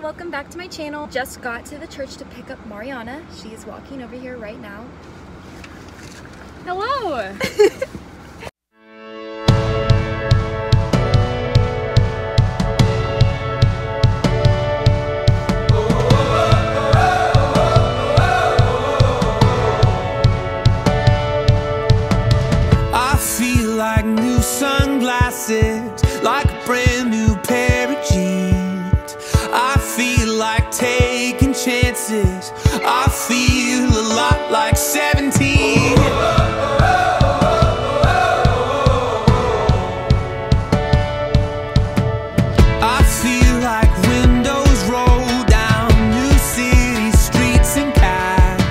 Hi, welcome back to my channel. Just got to the church to pick up Mariana. She is walking over here right now. Hello! I feel like new sunglasses, like a brand new pair of jeans. I feel like taking chances. I feel a lot like 17. I feel like windows roll down new city streets and cabs.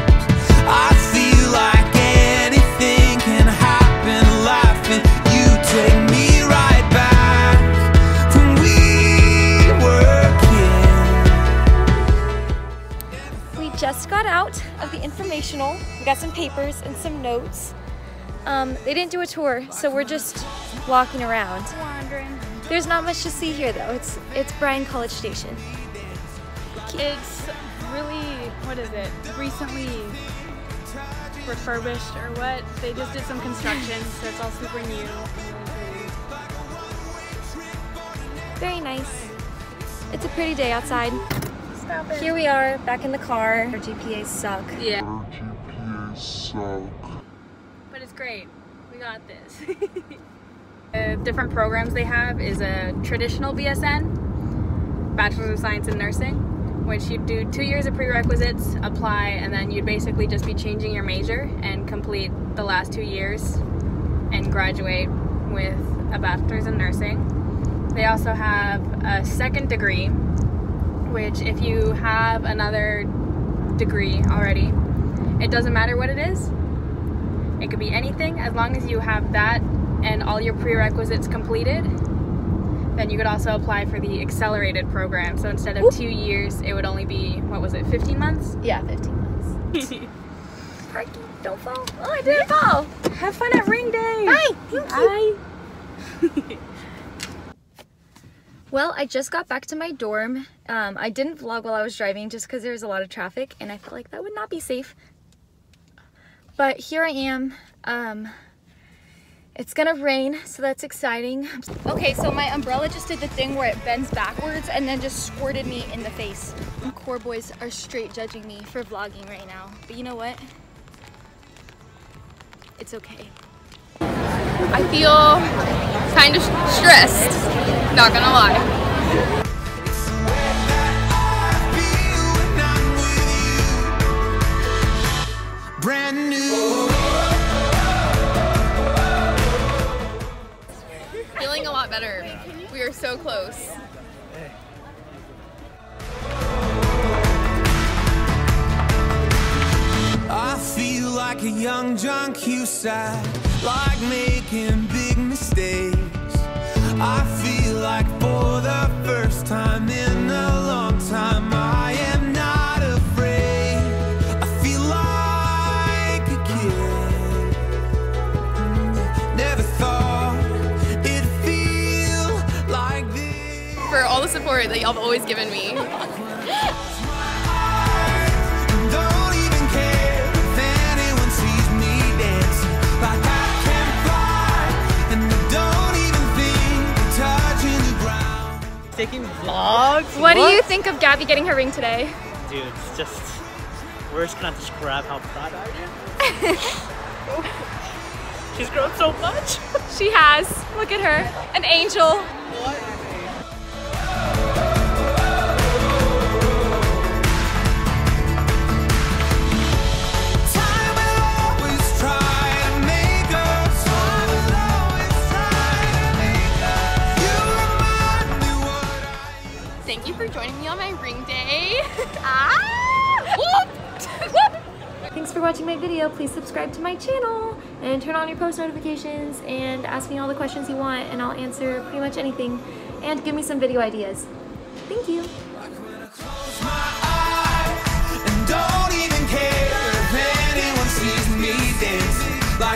I feel like anything can happen in life, and you take me right back when we were kids. We just got out of the informational. We got some papers and some notes. They didn't do a tour, so we're just walking around. Wandering. There's not much to see here though. It's Bryan College Station. It's really, what is it? Recently refurbished or what? They just did some construction, so it's all super new. Very nice. It's a pretty day outside. Stop it. Here we are, back in the car. Our GPAs suck. Yeah. Our GPAs suck. But it's great. We got this. The different programs they have is a traditional BSN, Bachelor's of Science in Nursing, which you do 2 years of prerequisites, apply, and then you'd basically just be changing your major and complete the last 2 years and graduate with a Bachelor's in Nursing. They also have a second degree, which if you have another degree already, it doesn't matter what it is. It could be anything, as long as you have that and all your prerequisites completed. Then you could also apply for the accelerated program. So instead of 2 years, it would only be, what was it, 15 months? Yeah, 15 months. Parking, don't fall. Oh, I didn't fall. Have fun at ring day. Bye. Bye. Well, I just got back to my dorm. I didn't vlog while I was driving just because there was a lot of traffic and I felt like that would not be safe. But here I am. It's gonna rain, so that's exciting. Okay, so my umbrella just did the thing where it bends backwards and then just squirted me in the face. The core boys are straight judging me for vlogging right now. But you know what? It's okay. I feel kind of stressed, not gonna lie. Brand new. Feeling a lot better. We are so close. I feel like a young John Cusack, like making big mistakes. I feel like for the first time in a long time I am not afraid. I feel like a kid. Never thought for all the support that y'all have always given me. Taking vlogs? What do you think of Gabby getting her ring today? Dude, it's just, words cannot describe how proud I am. She's grown so much. She has. Look at her. An angel. What? Thank you for joining me on my ring day. Thanks for watching my video. Please subscribe to my channel and turn on your post notifications and ask me all the questions you want and I'll answer pretty much anything. And give me some video ideas. Thank you.